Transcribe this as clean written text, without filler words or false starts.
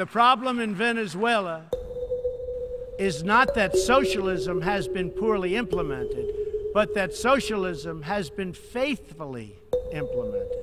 The problem in Venezuela is not that socialism has been poorly implemented, but that socialism has been faithfully implemented.